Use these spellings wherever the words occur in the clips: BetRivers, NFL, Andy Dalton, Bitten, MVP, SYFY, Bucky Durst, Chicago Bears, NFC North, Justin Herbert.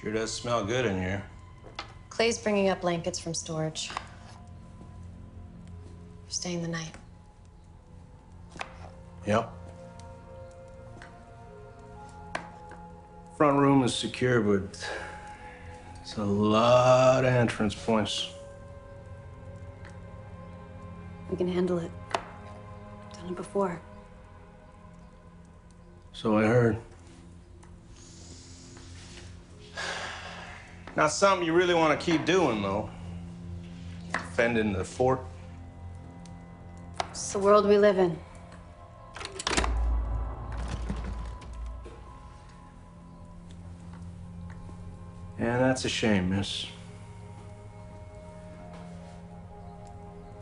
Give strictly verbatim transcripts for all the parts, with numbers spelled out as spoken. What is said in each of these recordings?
Sure does smell good in here. Clay's bringing up blankets from storage. We're staying the night. Yep. Front room is secure, but it's a lot of entrance points. We can handle it. Done it before. So I heard. Not something you really want to keep doing, though. Defending the fort. It's the world we live in. And that's a shame, miss.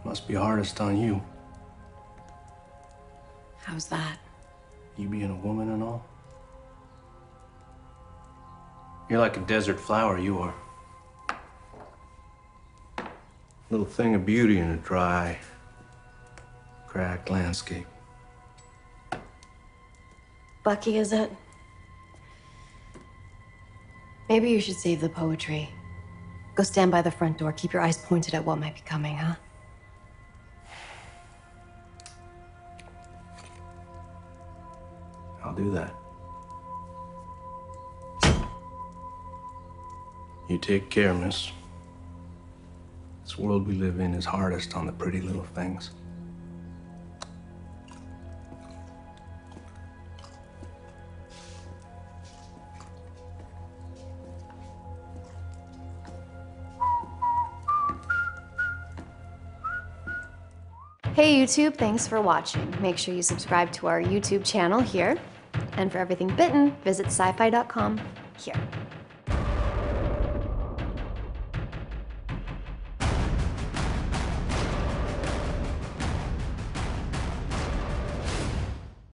Must be hardest on you. How's that? You being a woman and all? You're like a desert flower, you are. Little thing of beauty in a dry, cracked landscape. Bucky, is it? Maybe you should save the poetry. Go stand by the front door. Keep your eyes pointed at what might be coming, huh? I'll do that. You take care, miss. This world we live in is hardest on the pretty little things. Hey YouTube, thanks for watching. Make sure you subscribe to our YouTube channel here. And for everything Bitten, visit syfy dot com here.